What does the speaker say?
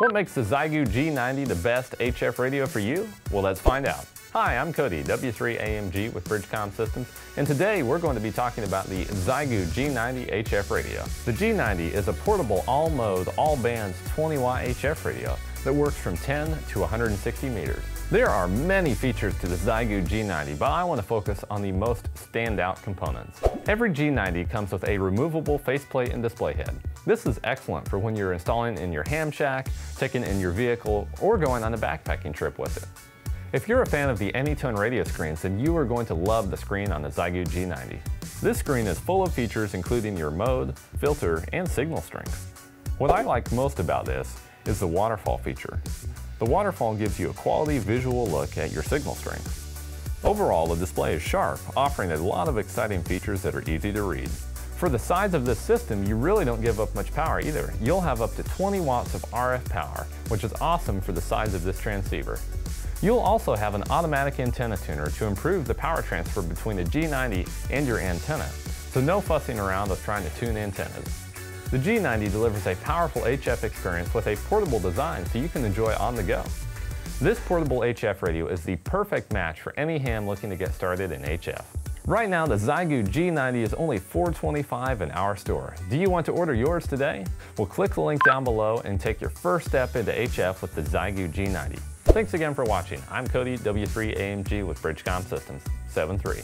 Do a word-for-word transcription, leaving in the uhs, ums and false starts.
What makes the Xiegu G ninety the best H F radio for you? Well, let's find out. Hi, I'm Cody, W three A M G with BridgeCom Systems, and today we're going to be talking about the Xiegu G ninety H F radio. The G ninety is a portable all-mode, all-bands twenty watt H F radio that works from ten to one hundred sixty meters. There are many features to the Xiegu G ninety, but I want to focus on the most standout components. Every G ninety comes with a removable faceplate and display head. This is excellent for when you're installing in your ham shack, taking in your vehicle, or going on a backpacking trip with it. If you're a fan of the AnyTone radio screens, then you are going to love the screen on the Xiegu G ninety. This screen is full of features including your mode, filter, and signal strength. What I like most about this is the waterfall feature. The waterfall gives you a quality visual look at your signal strength. Overall, the display is sharp, offering a lot of exciting features that are easy to read. For the size of this system, you really don't give up much power either. You'll have up to twenty watts of R F power, which is awesome for the size of this transceiver. You'll also have an automatic antenna tuner to improve the power transfer between the G ninety and your antenna, so no fussing around with trying to tune antennas. The G ninety delivers a powerful H F experience with a portable design so you can enjoy on the go. This portable H F radio is the perfect match for any ham looking to get started in H F. Right now, the Xiegu G ninety is only four hundred twenty-five dollars in our store. Do you want to order yours today? Well, click the link down below and take your first step into H F with the Xiegu G ninety. Thanks again for watching. I'm Cody, W three A M G with BridgeCom Systems, seven three.